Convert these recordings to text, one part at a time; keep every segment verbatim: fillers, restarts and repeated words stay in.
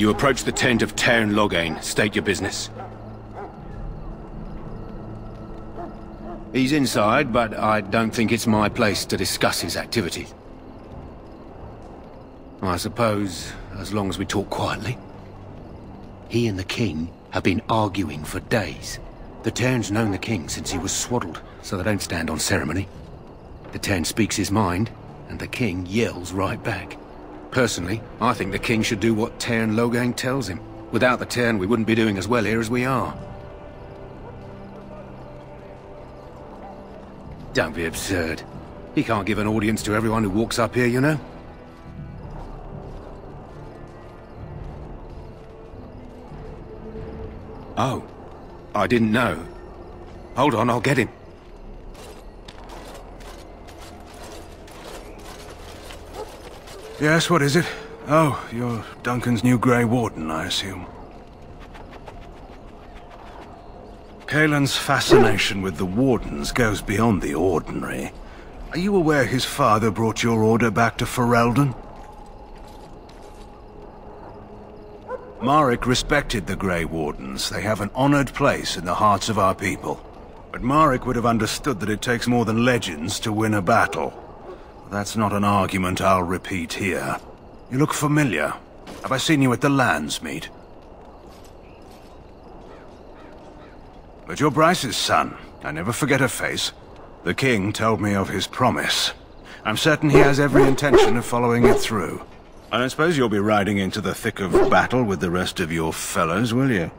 You approach the tent of Teyrn Loghain. State your business. He's inside, but I don't think it's my place to discuss his activity. I suppose, as long as we talk quietly. He and the King have been arguing for days. The Teyrn's known the King since he was swaddled, so they don't stand on ceremony. The Teyrn speaks his mind, and the King yells right back. Personally, I think the King should do what Teyrn Loghain tells him. Without the Teyrn, we wouldn't be doing as well here as we are. Don't be absurd. He can't give an audience to everyone who walks up here, you know? Oh. I didn't know. Hold on, I'll get him. Yes, what is it? Oh, you're Duncan's new Grey Warden, I assume. Cailan's fascination with the Wardens goes beyond the ordinary. Are you aware his father brought your order back to Ferelden? Maric respected the Grey Wardens. They have an honored place in the hearts of our people. But Maric would have understood that it takes more than legends to win a battle. That's not an argument I'll repeat here. You look familiar. Have I seen you at the Landsmeet? But you're Bryce's son. I never forget her face. The King told me of his promise. I'm certain he has every intention of following it through. And I suppose you'll be riding into the thick of battle with the rest of your fellows, will you?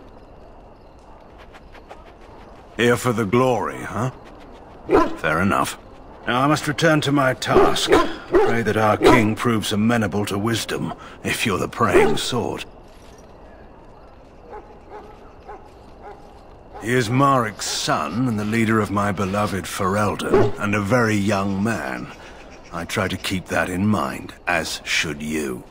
Here for the glory, huh? Fair enough. Now I must return to my task. Pray that our King proves amenable to wisdom, if you're the praying sort. He is Maric's son, and the leader of my beloved Ferelden, and a very young man. I try to keep that in mind, as should you.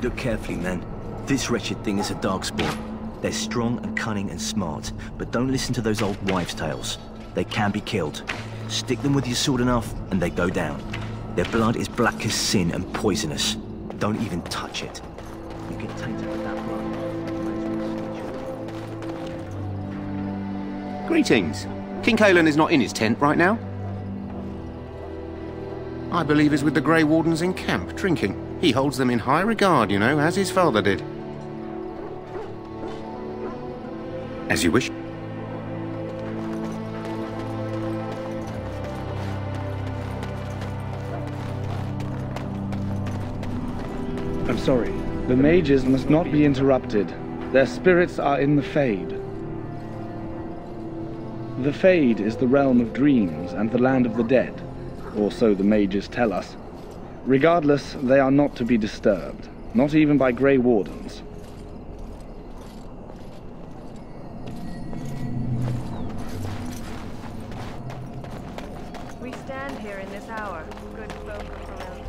Look carefully, man. This wretched thing is a darkspawn. They're strong and cunning and smart, but don't listen to those old wives' tales. They can be killed. Stick them with your sword enough, and they go down. Their blood is black as sin and poisonous. Don't even touch it. You can take it with that one. Greetings. King Cailan is not in his tent right now. I believe he's with the Grey Wardens in camp, drinking. He holds them in high regard, you know, as his father did. As you wish. I'm sorry. The mages must not be interrupted. Their spirits are in the Fade. The Fade is the realm of dreams and the land of the dead, or so the mages tell us. Regardless, they are not to be disturbed, not even by Grey Wardens. We stand here in this hour, good folk of around.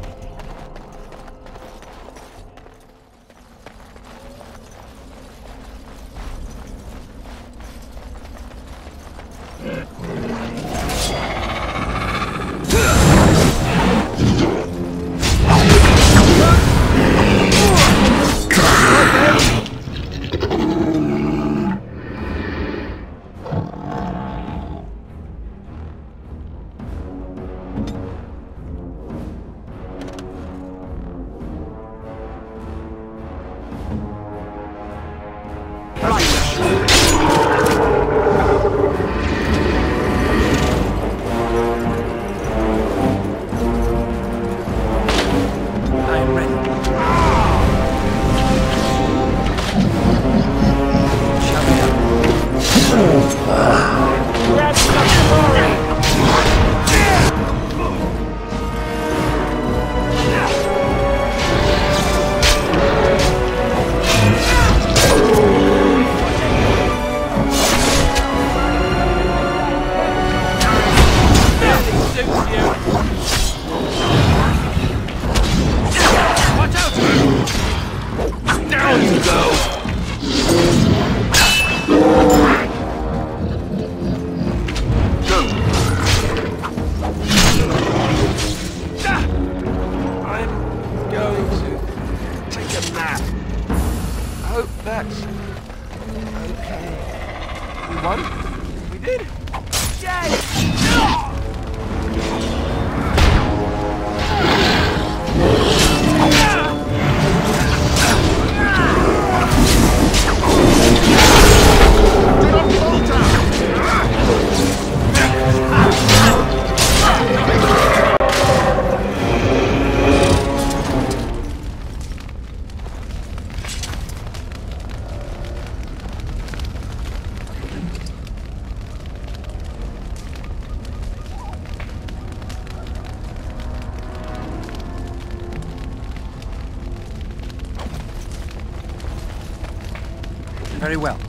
Very well.